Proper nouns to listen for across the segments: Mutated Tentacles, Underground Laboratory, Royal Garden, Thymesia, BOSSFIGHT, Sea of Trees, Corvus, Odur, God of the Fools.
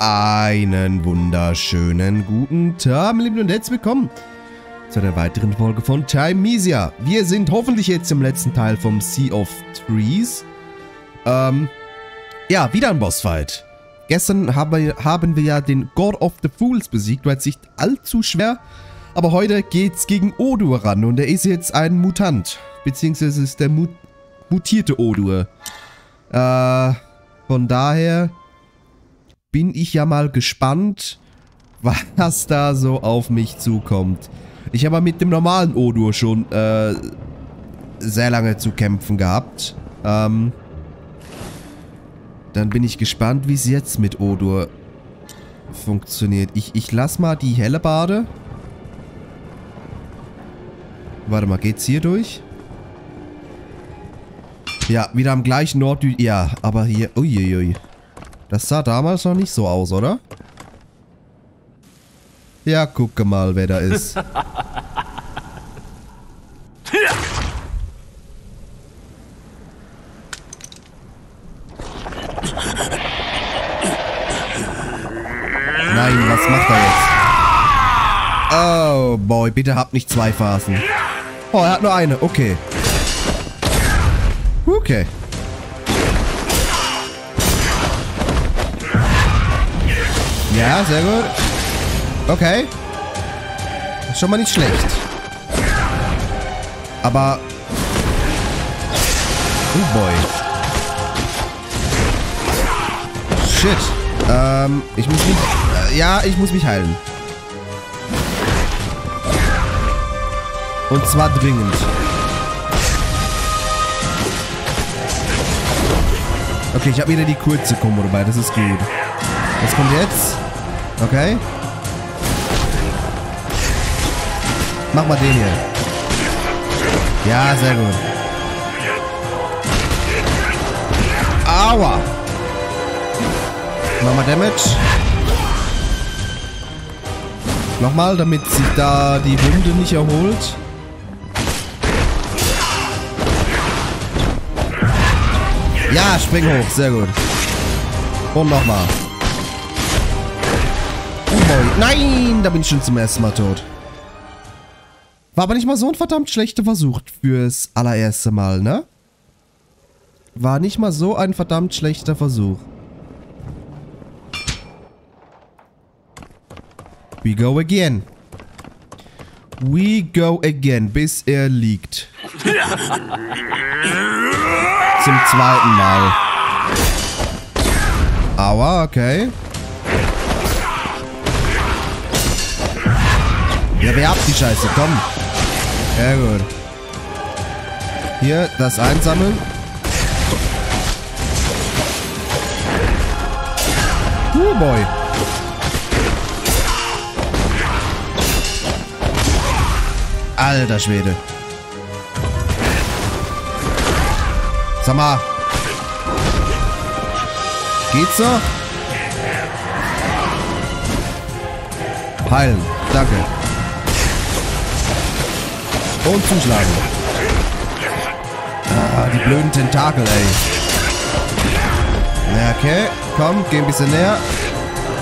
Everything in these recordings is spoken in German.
Einen wunderschönen guten Tag, meine Lieben, und herzlich willkommen zu einer weiteren Folge von Thymesia. Wir sind hoffentlich jetzt im letzten Teil vom Sea of Trees. Ja, wieder ein Bossfight. Gestern haben wir ja den God of the Fools besiegt, war jetzt nicht allzu schwer. Aber heute geht's gegen Odur ran und er ist jetzt ein Mutant. Beziehungsweise ist der mutierte Odur. Von daher bin ich ja mal gespannt, was da so auf mich zukommt. Ich habe mit dem normalen Odur schon sehr lange zu kämpfen gehabt. Dann bin ich gespannt, wie es jetzt mit Odur funktioniert. Ich lasse mal die Hellebarde. Warte mal, geht's hier durch? Ja, wieder am gleichen Ort. Ja, aber hier... Uiuiui. Das sah damals noch nicht so aus, oder? Ja, gucke mal, wer da ist. Nein, was macht er jetzt? Oh, boy, bitte habt nicht zwei Phasen. Oh, er hat nur eine, okay. Okay. Ja, sehr gut. Okay. Ist schon mal nicht schlecht. Aber... Oh boy. Shit. Ich muss mich... Ja, ich muss mich heilen. Und zwar dringend. Okay, ich habe wieder die kurze Kombo dabei. Das ist gut. Was kommt jetzt? Okay. Mach mal den hier. Ja, sehr gut. Aua. Mach mal Damage. Nochmal, damit sich da die Wunde nicht erholt. Ja, spring hoch. Sehr gut. Und nochmal. Nein, da bin ich schon zum ersten Mal tot. War aber nicht mal so ein verdammt schlechter Versuch fürs allererste Mal, ne? War nicht mal so ein verdammt schlechter Versuch. We go again. We go again, bis er liegt. Zum zweiten Mal. Aua, okay. Ja, wer ab die Scheiße, komm. Sehr gut. Hier, das einsammeln. Oh boy. Alter Schwede. Sag mal. Geht's noch? Heilen, danke. Und zuschlagen. Ah, die blöden Tentakel, ey. Okay, komm, geh ein bisschen näher.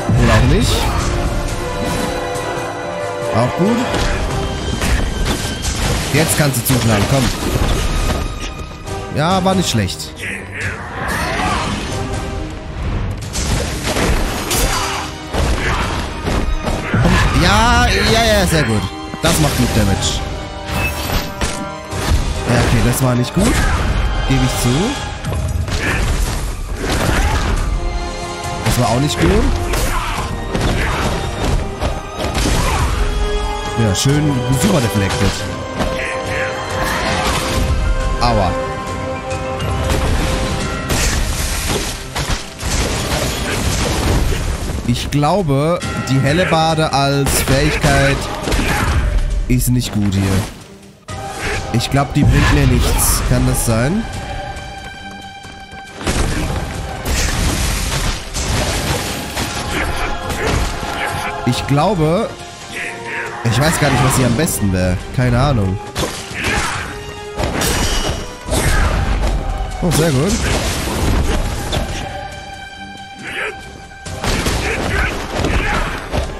Oder auch nicht. Auch gut. Jetzt kannst du zuschlagen, komm. Ja, war nicht schlecht. Komm. Ja, sehr gut. Das macht gut Damage. Okay, das war nicht gut. Gebe ich zu. Das war auch nicht gut. Ja, schön super deflected. Aua. Ich glaube, die Hellebarde als Fähigkeit ist nicht gut hier. Ich glaube, die bringt mir nichts. Kann das sein? Ich glaube... Ich weiß gar nicht, was hier am besten wäre. Keine Ahnung. Oh, sehr gut.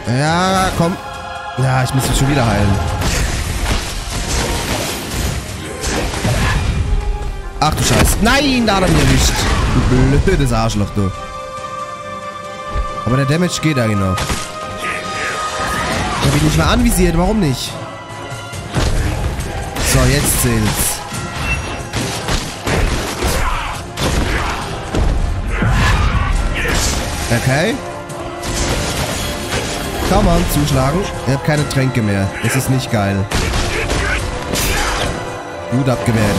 Ja, komm. Ja, ich muss mich schon wieder heilen. Ach du Scheiße. Nein, da hat er mir nicht. Du blödes Arschloch, du. Aber der Damage geht eigentlich noch. Ich hab ihn nicht mal anvisiert, warum nicht? So, jetzt zählt's. Okay. Komm mal, zuschlagen. Ich habe keine Tränke mehr. Das ist nicht geil. Gut abgewehrt.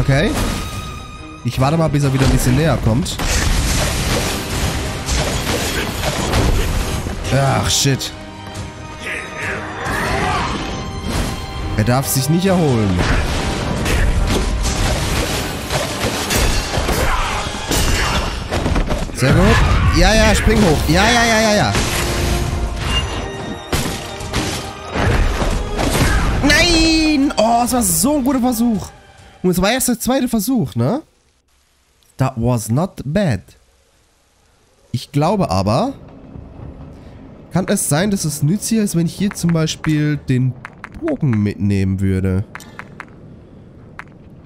Okay. Ich warte mal, bis er wieder ein bisschen näher kommt. Ach, shit. Er darf sich nicht erholen. Sehr gut. Ja, ja, spring hoch. Ja, ja, ja, ja, ja. Nein! Oh, es war so ein guter Versuch. Und es war erst der zweite Versuch, ne? That was not bad. Ich glaube aber... Kann es sein, dass es nützlicher ist, wenn ich hier zum Beispiel den Bogen mitnehmen würde?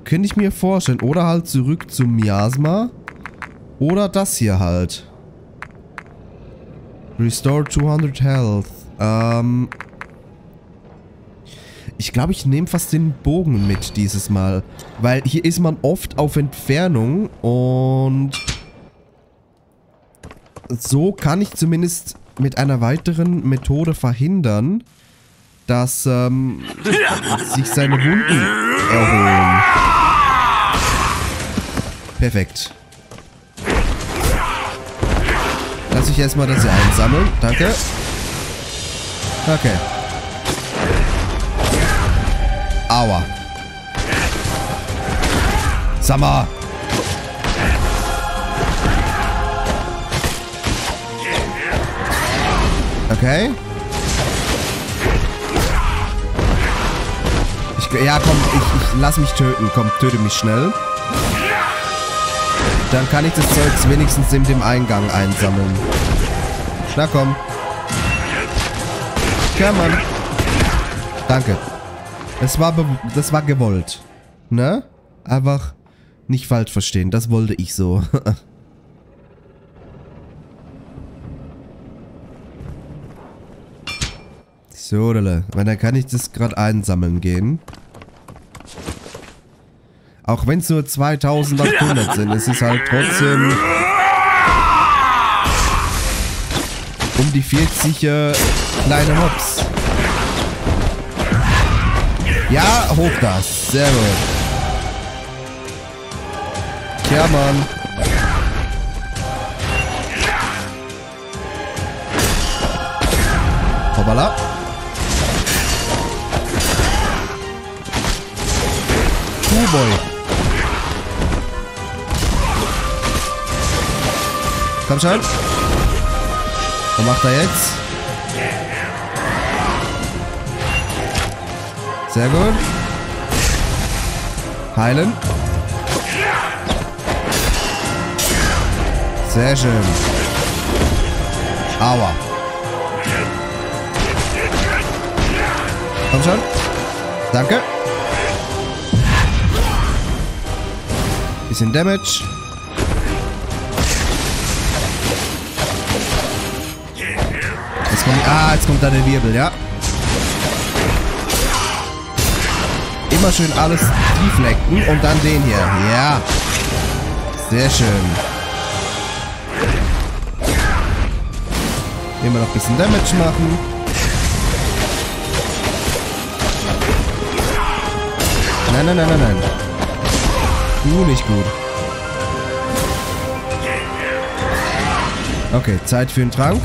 Könnte ich mir vorstellen. Oder halt zurück zum Miasma. Oder das hier halt. Restore 200 Health. Ich glaube, ich nehme fast den Bogen mit dieses Mal. Weil hier ist man oft auf Entfernung. Und so kann ich zumindest mit einer weiteren Methode verhindern, dass sich seine Wunden erholen. Perfekt. Lass ich erstmal das hier einsammeln. Danke. Okay. Aua. Sag mal. Okay. Ja, komm, ich lass mich töten. Komm, töte mich schnell. Dann kann ich das Zeugs wenigstens in dem Eingang einsammeln. Na komm. Ja, Mann. Danke. Das war gewollt. Ne? Einfach nicht falsch verstehen. Das wollte ich so. So, weil dann kann ich das gerade einsammeln gehen. Auch wenn es nur 2800 sind, ist es halt trotzdem um die 40 kleine Mobs. Ja, hoch das. Sehr gut. Ja, Mann. Hoppala. Oh boy. Komm schon. Was macht er jetzt? Sehr gut. Heilen. Sehr schön. Aua. Komm schon. Danke. Bisschen Damage. Jetzt kommt da der Wirbel, ja. Immer schön alles tieflecken und dann den hier. Ja. Sehr schön. Immer noch ein bisschen Damage machen. Nein, nein, nein, nein, nein. Du nicht gut. Okay, Zeit für einen Trank.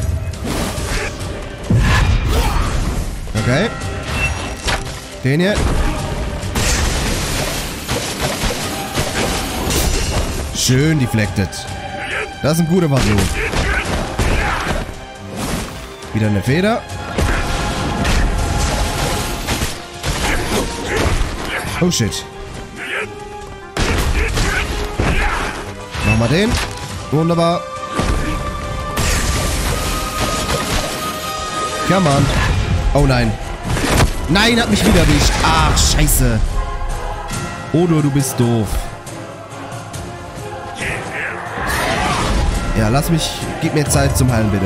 Okay. Den hier. Schön deflected. Das ist ein guter Versuch. Wieder eine Feder. Oh shit. Nochmal den. Wunderbar. Ja, Mann. Oh nein. Nein, hat mich wieder erwischt. Ach, scheiße. Odur, du bist doof. Ja, lass mich... Gib mir Zeit zum Heilen, bitte.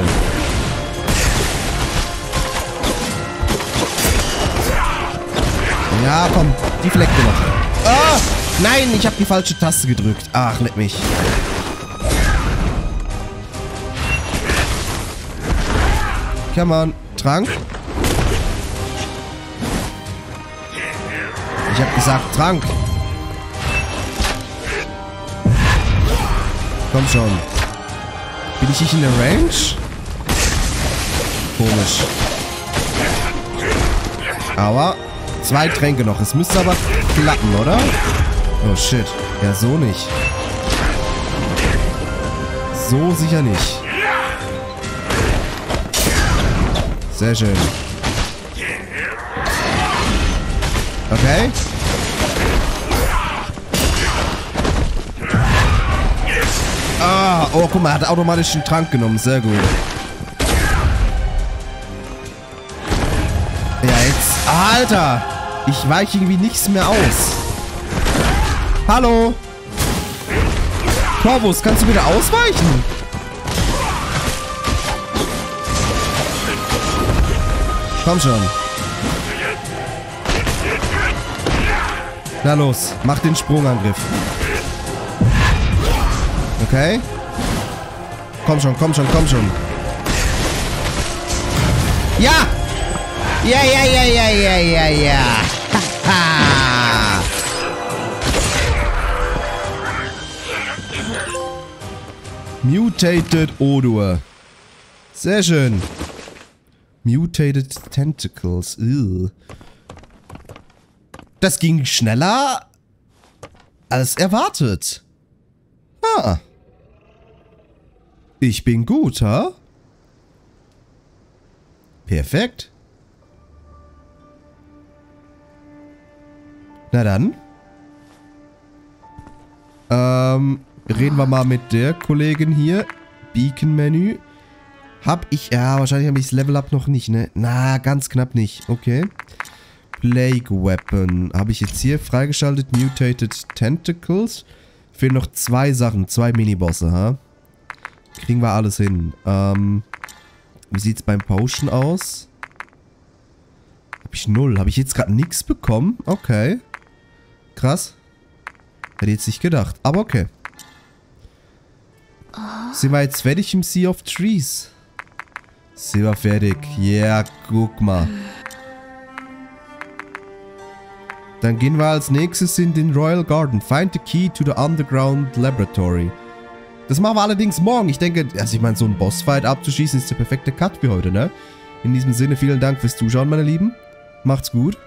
Ja, komm. Die Fleckte noch. Ah! Nein, ich habe die falsche Taste gedrückt. Ach, leck mich. Come on. Trank? Ich habe gesagt, Trank. Komm schon. Bin ich nicht in der Range? Komisch. Aber 2 Tränke noch. Es müsste aber klappen, oder? Oh shit. Ja, so nicht. So sicher nicht. Sehr schön. Okay. Ah, oh, guck mal, er hat automatisch einen Trank genommen. Sehr gut. Ja, jetzt... Alter! Ich weiche irgendwie nichts mehr aus. Hallo! Corvus, kannst du wieder ausweichen? Komm schon. Na los, mach den Sprungangriff. Okay. Komm schon, komm schon, komm schon. Ja! Ja, ja, ja, ja, ja, ja, ja. Haha. Mutated Odur. Sehr schön. Mutated Tentacles. Ew. Das ging schneller als erwartet. Ah. Ich bin gut, ha? Perfekt. Na dann. Reden wir mal mit der Kollegin hier. Beacon-Menü. Hab ich... Ja, wahrscheinlich habe ich das Level-Up noch nicht, ne? Na, ganz knapp nicht. Okay. Plague Weapon. Habe ich jetzt hier freigeschaltet. Mutated Tentacles. Fehlen noch 2 Sachen. 2 Minibosse, ha? Kriegen wir alles hin. Wie sieht's beim Potion aus? Hab ich 0. Habe ich jetzt gerade nichts bekommen? Okay. Krass. Hätte ich jetzt nicht gedacht. Aber okay. Sind wir jetzt fertig im Sea of Trees? Sind wir fertig. Ja, yeah, guck mal. Dann gehen wir als nächstes in den Royal Garden. Find the key to the Underground Laboratory. Das machen wir allerdings morgen. Ich denke, also ich meine, so ein Bossfight abzuschießen ist der perfekte Cut für heute, ne? In diesem Sinne, vielen Dank fürs Zuschauen, meine Lieben. Macht's gut.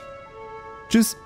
Tschüss.